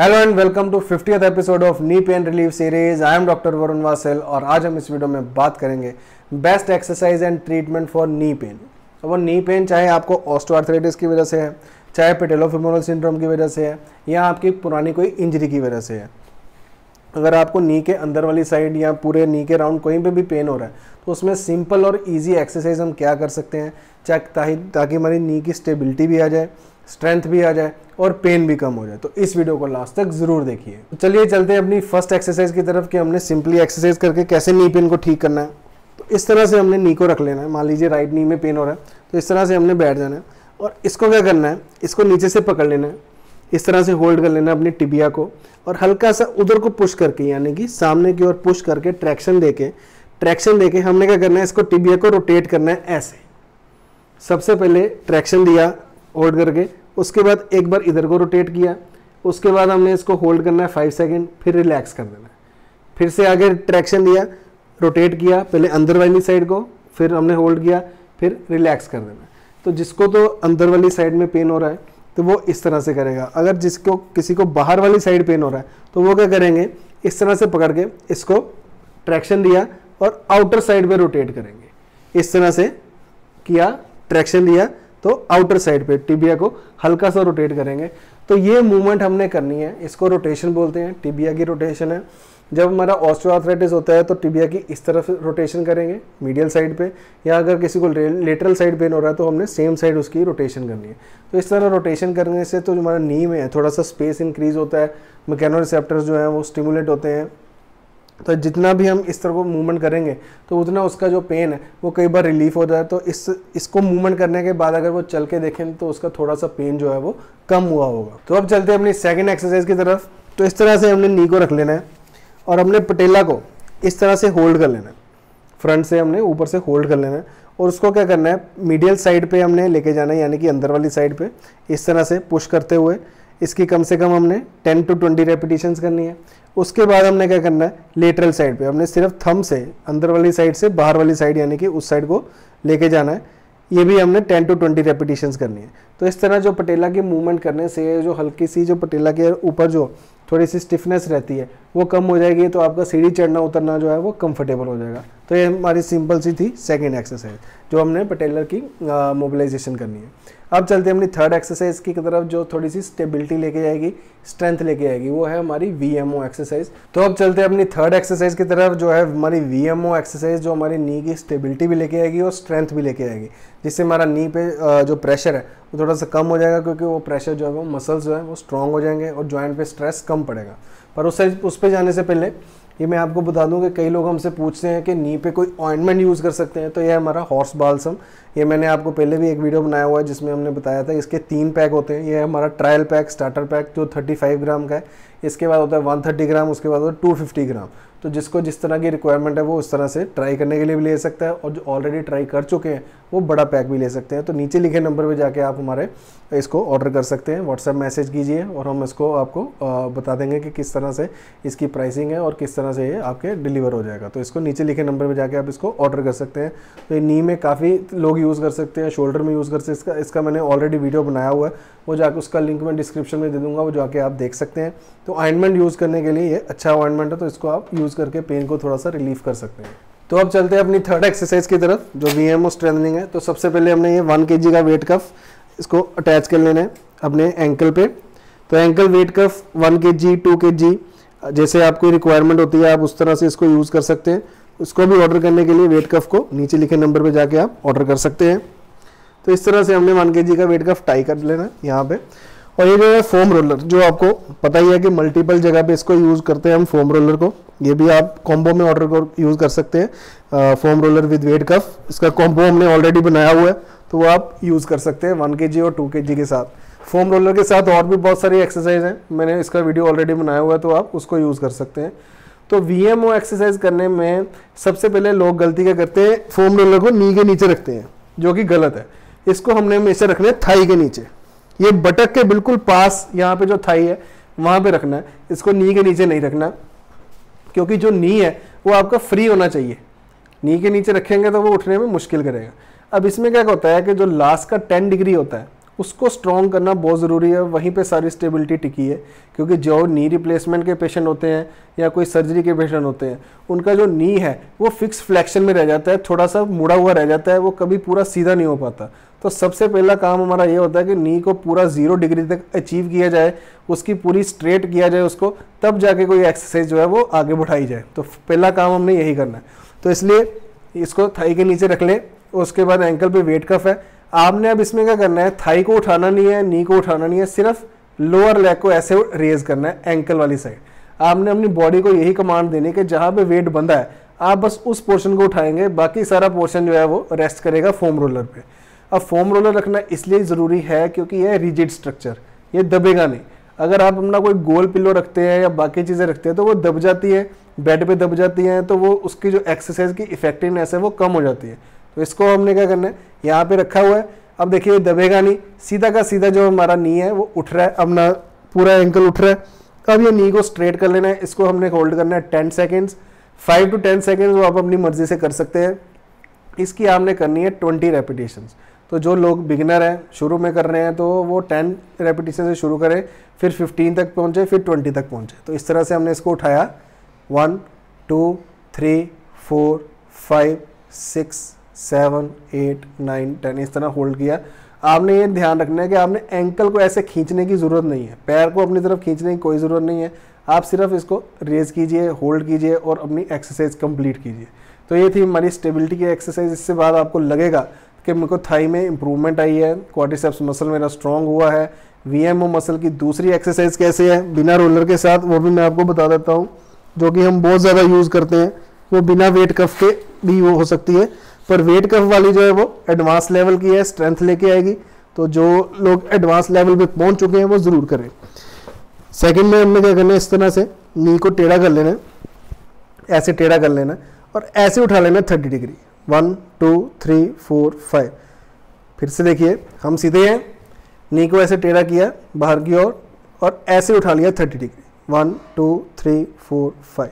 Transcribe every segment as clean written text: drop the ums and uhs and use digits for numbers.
Hello and welcome to 50th episode of knee pain relief series. I am doctor Varun Vasal और आज हम इस video में बात करेंगे best exercise and treatment for knee pain. वो नी पेन चाहे आपको ऑस्टोआर्थराइटिस की वजह से है, चाहे पेटेलोफेमोरल सिंड्रोम की वजह से है, या आपकी पुरानी कोई इंजरी की वजह से है। अगर आपको नी के अंदर वाली साइड या पूरे नी के राउंड कहीं पे भी पेन हो रहा है तो उसमें सिंपल और ईजी एक्सरसाइज हम क्या कर सकते हैं ताकि हमारी नी की स्टेबिलिटी भी आ जाए, स्ट्रेंथ भी आ जाए और पेन भी कम हो जाए। तो इस वीडियो को लास्ट तक ज़रूर देखिए। चलिए चलते हैं अपनी फर्स्ट एक्सरसाइज की तरफ कि हमने सिंपली एक्सरसाइज करके कैसे नी पेन को ठीक करना है। तो इस तरह से हमने नी को रख लेना है। मान लीजिए राइट नी में पेन हो रहा है तो इस तरह से हमने बैठ जाना है और इसको क्या करना है, इसको नीचे से पकड़ लेना है, इस तरह से होल्ड कर लेना अपनी टिबिया को और हल्का सा उधर को पुश करके यानी कि सामने की ओर पुश करके ट्रैक्शन देके हमने क्या करना है, इसको टिबिया को रोटेट करना है ऐसे। सबसे पहले ट्रैक्शन दिया होल्ड करके, उसके बाद एक बार इधर को रोटेट किया, उसके बाद हमने इसको होल्ड करना है 5 सेकेंड, फिर रिलैक्स कर देना है। फिर से आगे ट्रैक्शन दिया, रोटेट किया, पहले अंदर वाली साइड को, फिर हमने होल्ड किया, फिर रिलैक्स कर देना है। तो जिसको तो अंदर वाली साइड में पेन हो रहा है तो वो इस तरह से करेगा। अगर जिसको किसी को बाहर वाली साइड पेन हो रहा है तो वो क्या करेंगे, इस तरह से पकड़ के इसको ट्रैक्शन दिया और आउटर साइड पे रोटेट करेंगे। इस तरह से किया, ट्रैक्शन दिया तो आउटर साइड पे टिबिया को हल्का सा रोटेट करेंगे। तो ये मूवमेंट हमने करनी है, इसको रोटेशन बोलते हैं, टिबिया की रोटेशन है। जब हमारा ऑस्टोआर्थराइटिस होता है तो टिबिया की इस तरफ रोटेशन करेंगे मीडियल साइड पे, या अगर किसी को लेटरल साइड पेन हो रहा है तो हमने सेम साइड उसकी रोटेशन करनी है। तो इस तरह रोटेशन करने से तो जो हमारा नी में है थोड़ा सा स्पेस इंक्रीज होता है, मैकेनो रिसेप्टर्स जो हैं वो स्टिमुलेट होते हैं। तो जितना भी हम इस तरह को मूवमेंट करेंगे तो उतना उसका जो पेन है वो कई बार रिलीफ हो जाए। तो इसको मूवमेंट करने के बाद अगर वो चल के देखें तो उसका थोड़ा सा पेन जो है वो कम हुआ होगा। तो अब चलते हैं अपनी सेकेंड एक्सरसाइज की तरफ। तो इस तरह से हमने नी को रख लेना है और हमने पटेला को इस तरह से होल्ड कर लेना है, फ्रंट से हमने ऊपर से होल्ड कर लेना है और उसको क्या करना है, मीडियल साइड पे हमने लेके जाना है यानी कि अंदर वाली साइड पे इस तरह से पुश करते हुए। इसकी कम से कम हमने 10 से 20 रेपिटेशंस करनी है। उसके बाद हमने क्या करना है, लेटरल साइड पे हमने सिर्फ थंब से अंदर वाली साइड से बाहर वाली साइड यानी कि उस साइड को लेके जाना है। ये भी हमने 10 से 20 रेपिटेशंस करनी है। तो इस तरह जो पटेला की मूवमेंट करने से जो हल्की सी जो पटेला के ऊपर जो थोड़ी सी स्टिफनेस रहती है वो कम हो जाएगी, तो आपका सीढ़ी चढ़ना उतरना जो है वो कंफर्टेबल हो जाएगा। तो ये हमारी सिंपल सी थी सेकंड एक्सरसाइज जो हमने पटेलर की मोबिलाइजेशन करनी है। अब चलते हैं अपनी थर्ड एक्सरसाइज की तरफ जो थोड़ी सी स्टेबिलिटी लेके जाएगी, स्ट्रेंथ लेके आएगी, वो है हमारी वीएमओ एक्सरसाइज। तो अब चलते हैं अपनी थर्ड एक्सरसाइज की तरफ जो है हमारी वीएमओ एक्सरसाइज जो हमारी नी की स्टेबिलिटी भी लेके आएगी और स्ट्रेंथ भी लेके आएगी, जिससे हमारा नी पे जो प्रेशर है वो थोड़ा सा कम हो जाएगा, क्योंकि वो प्रेशर जो है वो मसल्स जो है वो स्ट्रॉन्ग हो जाएंगे और जॉइंट पे स्ट्रेस कम पड़ेगा। पर उस पे जाने से पहले ये मैं आपको बता दूं कि कई लोग हमसे पूछते हैं कि नी पे कोई ऑइंटमेंट यूज़ कर सकते हैं। तो यह हमारा हॉर्स बाल्सम, ये मैंने आपको पहले भी एक वीडियो बनाया हुआ है जिसमें हमने बताया था इसके 3 पैक होते हैं। ये हमारा ट्रायल पैक, स्टार्टर पैक जो 35 ग्राम का है, इसके बाद होता है 130 ग्राम, उसके बाद होता है 250 ग्राम। तो जिसको जिस तरह की रिक्वायरमेंट है वो उस तरह से ट्राई करने के लिए भी ले सकता है, और जो ऑलरेडी ट्राई कर चुके हैं वो बड़ा पैक भी ले सकते हैं। तो नीचे लिखे नंबर पर जाके आप हमारे इसको ऑर्डर कर सकते हैं, व्हाट्सएप मैसेज कीजिए और हम इसको आपको बता देंगे कि किस तरह से इसकी प्राइसिंग है और किस तरह से ये आपके डिलीवर हो जाएगा। तो इसको नीचे लिखे नंबर पर जाके आप इसको ऑर्डर कर सकते हैं। तो ये नी में काफ़ी लोग यूज़ कर सकते हैं, शोल्डर में यूज़ कर सकते हैं। इसका मैंने ऑलरेडी वीडियो बनाया हुआ है, वो जाकर उसका लिंक मैं डिस्क्रिप्शन में दे दूँगा, वो जाके आप देख सकते हैं। तो ऑइंटमेंट यूज़ करने के लिए ये अच्छा ऑइंटमेंट है, तो इसको आप यूज़ करके पेन को थोड़ा सा रिलीफ कर सकते हैं। तो अब चलते हैं अपनी थर्ड एक्सरसाइज की तरफ जो वीएमओ स्ट्रेंथनिंग है। तो सबसे पहले हमने ये 1 kg का वेट कफ इसको अटैच कर लेना है अपने एंकल पे। तो ankle weight cuff 1 kg, 2 kg, जैसे आपको रिक्वायरमेंट होती है आप उस तरह से इसको यूज़ कर सकते हैं। उसको भी ऑर्डर करने के लिए वेट कफ को नीचे लिखे नंबर पर जाके आप ऑर्डर कर सकते हैं। तो इस तरह से हमने 1 kg का वेट कफ टाई कर लेना है यहाँ पर। और ये जो है फोम रोलर, जो आपको पता ही है कि मल्टीपल जगह पे इसको यूज़ करते हैं हम फोम रोलर को, ये भी आप कॉम्बो में ऑर्डर कर यूज़ कर सकते हैं। Foam roller with weight cuff, इसका कॉम्बो हमने ऑलरेडी बनाया हुआ है तो वो आप यूज़ कर सकते हैं 1 kg और 2 kg के साथ। फोम रोलर के साथ और भी बहुत सारी एक्सरसाइज हैं, मैंने इसका वीडियो ऑलरेडी बनाया हुआ है तो आप उसको यूज़ कर सकते हैं। तो वीएमओ एक्सरसाइज करने में सबसे पहले लोग गलती क्या करते हैं, फोम रोलर को नी के नीचे रखते हैं, जो कि गलत है। इसको हमने हमेशा रखना है थाई के नीचे, ये बटक के बिल्कुल पास यहाँ पे जो थाई है वहाँ पे रखना है, इसको नी के नीचे नहीं रखना, क्योंकि जो नी है वो आपका फ्री होना चाहिए। नी के नीचे रखेंगे तो वो उठने में मुश्किल करेगा। अब इसमें क्या होता है कि जो लास्ट का 10 डिग्री होता है उसको स्ट्रॉन्ग करना बहुत ज़रूरी है, वहीं पे सारी स्टेबिलिटी टिकी है। क्योंकि जो नी रिप्लेसमेंट के पेशेंट होते हैं या कोई सर्जरी के पेशेंट होते हैं, उनका जो नी है वो फिक्स फ्लैक्शन में रह जाता है, थोड़ा सा मुड़ा हुआ रह जाता है, वो कभी पूरा सीधा नहीं हो पाता। तो सबसे पहला काम हमारा ये होता है कि नी को पूरा 0 डिग्री तक अचीव किया जाए, उसकी पूरी स्ट्रेट किया जाए उसको, तब जाके कोई एक्सरसाइज जो है वो आगे बढ़ाई जाए। तो पहला काम हमने यही करना है। तो इसलिए इसको थाई के नीचे रख लें, उसके बाद एंकल पे वेट कफ है। आपने अब इसमें क्या करना है, थाई को उठाना नहीं है, नी को उठाना नहीं है, सिर्फ लोअर लेग को ऐसे रेज करना है एंकल वाली साइड। आपने अपनी बॉडी को यही कमांड देनी कि जहाँ पे वेट बंधा है आप बस उस पोर्शन को उठाएंगे, बाकी सारा पोर्शन जो है वो रेस्ट करेगा फोम रोलर पे। अब फोम रोलर रखना इसलिए ज़रूरी है क्योंकि यह रिजिड स्ट्रक्चर, ये दबेगा नहीं। अगर आप अपना कोई गोल पिलो रखते हैं या बाकी चीज़ें रखते हैं तो वो दब जाती है, बेड पे दब जाती हैं, तो वो उसकी जो एक्सरसाइज की इफेक्टिवनेस है वो कम हो जाती है। तो इसको हमने क्या करना है, यहाँ पे रखा हुआ है। अब देखिए दबेगा नहीं, सीधा का सीधा जो हमारा नी है वो उठ रहा है, अब ना पूरा एंकल उठ रहा है। अब ये नी को स्ट्रेट कर लेना है, इसको हमने होल्ड करना है 10 सेकेंड्स, 5 to 10 सेकेंड्स, वो आप अपनी मर्जी से कर सकते हैं। इसकी आपने करनी है 20 रेपिटेशंस। तो जो लोग बिगिनर हैं, शुरू में कर रहे हैं, तो वो 10 रेपिटेशन से शुरू करें, फिर 15 तक पहुँचे, फिर 20 तक पहुँचे। तो इस तरह से हमने इसको उठाया 1 2 3 4 5 6 7 8 9 10, इस तरह होल्ड किया। आपने ये ध्यान रखना है कि आपने एंकल को ऐसे खींचने की ज़रूरत नहीं है, पैर को अपनी तरफ खींचने की कोई ज़रूरत नहीं है। आप सिर्फ इसको रेज कीजिए, होल्ड कीजिए और अपनी एक्सरसाइज कंप्लीट कीजिए। तो ये थी हमारी स्टेबिलिटी की एक्सरसाइज। इससे बाद आपको लगेगा कि मेरे को थाई में इंप्रूवमेंट आई है, क्वाड्रिसेप्स मसल मेरा स्ट्रांग हुआ है। वीएमओ मसल की दूसरी एक्सरसाइज कैसे है बिना रोलर के साथ, वो भी मैं आपको बता देता हूँ, जो कि हम बहुत ज़्यादा यूज़ करते हैं, वो बिना वेट कफ के भी वो हो सकती है। पर वेट कफ वाली जो है वो एडवांस लेवल की है, स्ट्रेंथ लेके आएगी। तो जो लोग एडवांस लेवल पे पहुँच चुके हैं वो ज़रूर करें। सेकेंड में हमने क्या करना है, इस तरह से नी को टेढ़ा कर लेना है, ऐसे टेढ़ा कर लेना है और ऐसे उठा लेना है 30 डिग्री। 1 2 3 4 5, फिर से देखिए हम सीधे हैं, नी को ऐसे टेढ़ा किया बाहर की ओर और ऐसे उठा लिया 30 डिग्री। 1 2 3 4 5।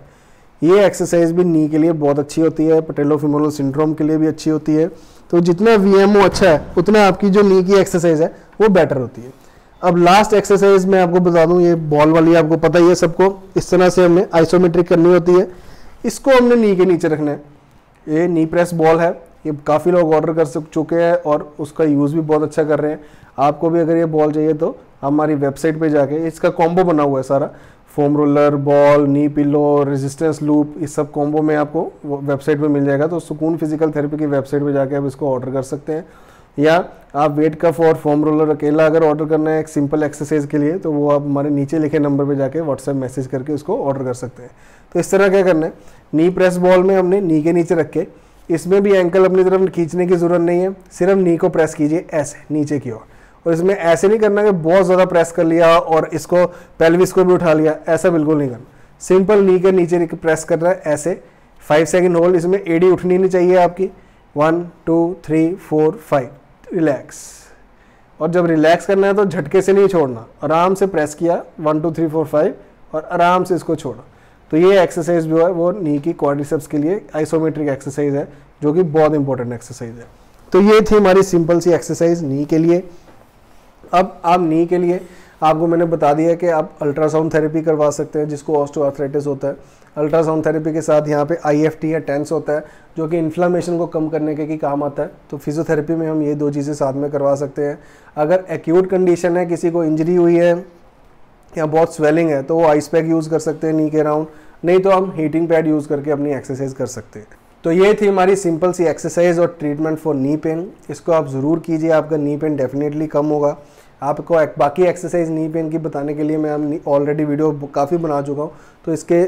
ये एक्सरसाइज भी नी के लिए बहुत अच्छी होती है, पेटेलोफेमोरल सिंड्रोम के लिए भी अच्छी होती है। तो जितना वीएमओ अच्छा है उतना आपकी जो नी की एक्सरसाइज है वो बेटर होती है। अब लास्ट एक्सरसाइज मैं आपको बता दूं, ये बॉल वाली आपको पता ही है सबको। इस तरह से हमें आइसोमेट्रिक करनी होती है, इसको हमने नी के नीचे रखना है। ये नी प्रेस बॉल है, ये काफ़ी लोग ऑर्डर कर चुके हैं और उसका यूज़ भी बहुत अच्छा कर रहे हैं। आपको भी अगर ये बॉल चाहिए तो हमारी वेबसाइट पे जाके इसका कॉम्बो बना हुआ है सारा, foam roller, ball, knee pillow, resistance loop, इस सब कॉम्बो में आपको वेबसाइट पे मिल जाएगा। तो सुकून फिजिकल थेरेपी की वेबसाइट पे जाके आप इसको ऑर्डर कर सकते हैं, या आप वेट कफ और फोम रोलर अकेला अगर ऑर्डर करना है एक सिंपल एक्सरसाइज के लिए, तो वो आप हमारे नीचे लिखे नंबर पे जाके व्हाट्सएप मैसेज करके उसको ऑर्डर कर सकते हैं। तो इस तरह क्या करना है, नी प्रेस बॉल में हमने नी के नीचे रख के, इसमें भी एंकल अपनी तरफ खींचने की ज़रूरत नहीं है, सिर्फ नी को प्रेस कीजिए ऐसे नीचे की ओर। और इसमें ऐसे नहीं करना कि बहुत ज़्यादा प्रेस कर लिया और इसको पेल्विस को भी उठा लिया, ऐसा बिल्कुल नहीं करना। सिंपल नी के नीचे प्रेस कर रहा है ऐसे 5 सेकेंड होल्ड, इसमें एड़ी उठनी नहीं चाहिए आपकी। 1 2 3 4 5, रिलैक्स। और जब रिलैक्स करना है तो झटके से नहीं छोड़ना, आराम से प्रेस किया 1 2 3 4 5 और आराम से इसको छोड़ा। तो ये एक्सरसाइज जो है वो नी की क्वाड्रिसेप्स के लिए आइसोमेट्रिक एक्सरसाइज है, जो कि बहुत इंपॉर्टेंट एक्सरसाइज है। तो ये थी हमारी सिंपल सी एक्सरसाइज नी के लिए। अब आप नी के लिए आपको मैंने बता दिया कि आप अल्ट्रासाउंड थेरेपी करवा सकते हैं, जिसको ऑस्टोआर्थराइटिस होता है। अल्ट्रासाउंड थेरेपी के साथ यहाँ पे IFT या टेंस होता है, जो कि इन्फ्लामेशन को कम करने के काम आता है। तो फिजियोथेरेपी में हम ये दो चीज़ें साथ में करवा सकते हैं। अगर एक्यूट कंडीशन है, किसी को इंजरी हुई है या बहुत स्वेलिंग है, तो वो आइस पैक यूज़ कर सकते हैं नी के राउंड, नहीं तो हम हीटिंग पैड यूज़ करके अपनी एक्सरसाइज कर सकते हैं। तो ये थी हमारी सिंपल सी एक्सरसाइज और ट्रीटमेंट फॉर नी पेन। इसको आप ज़रूर कीजिए, आपका नी पेन डेफिनेटली कम होगा। आपको बाकी एक्सरसाइज नी पेन की बताने के लिए मैं ऑलरेडी वीडियो काफ़ी बना चुका हूँ, तो इसके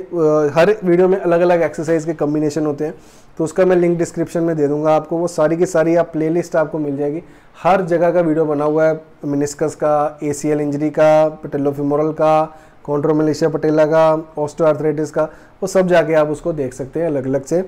हर वीडियो में अलग अलग एक्सरसाइज के कम्बिनेशन होते हैं। तो उसका मैं लिंक डिस्क्रिप्शन में दे दूँगा आपको, वो सारी की सारी आप प्लेलिस्ट आपको मिल जाएगी। हर जगह का वीडियो बना हुआ है, मिनिस्कस का, ACL इंजरी का, पेटेलोफेमोरल का, कॉन्ड्रोमलेशिया पटेला का, ऑस्टोआर्थराइटिस का, वो सब जाके आप उसको देख सकते हैं अलग अलग से,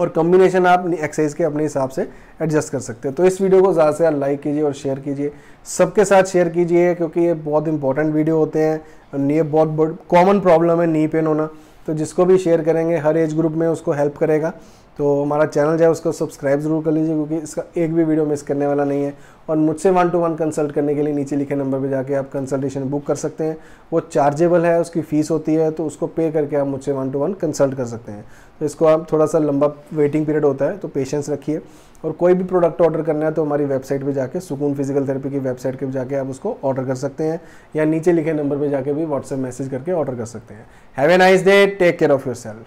और कम्बिनेशन आप एक्सरसाइज के अपने हिसाब से एडजस्ट कर सकते हैं। तो इस वीडियो को ज़्यादा से ज़्यादा लाइक कीजिए और शेयर कीजिए, सबके साथ शेयर कीजिए, क्योंकि ये बहुत इंपॉर्टेंट वीडियो होते हैं और ये बहुत कॉमन प्रॉब्लम है नी पेन होना। तो जिसको भी शेयर करेंगे हर एज ग्रुप में उसको हेल्प करेगा। तो हमारा चैनल जो है उसको सब्सक्राइब जरूर कर लीजिए, क्योंकि इसका एक भी वीडियो मिस करने वाला नहीं है। और मुझसे 1-to-1 कंसल्ट करने के लिए नीचे लिखे नंबर पे जाके आप कंसल्टेशन बुक कर सकते हैं। वो चार्जेबल है, उसकी फ़ीस होती है, तो उसको पे करके आप मुझसे 1-to-1 कंसल्ट कर सकते हैं। तो इसको आप थोड़ा सा लंबा वेटिंग पीरियड होता है, तो पेशेंस रखिए। और कोई भी प्रोडक्ट ऑर्डर करना है तो हमारी वेबसाइट पे जाके, सुकून फिजिकल थेरेपी की वेबसाइट पे जाके आप उसको ऑर्डर कर सकते हैं, या नीचे लिखे नंबर पे जाके भी व्हाट्सएप मैसेज करके ऑर्डर कर सकते हैं। Have a nice day, take care of your self.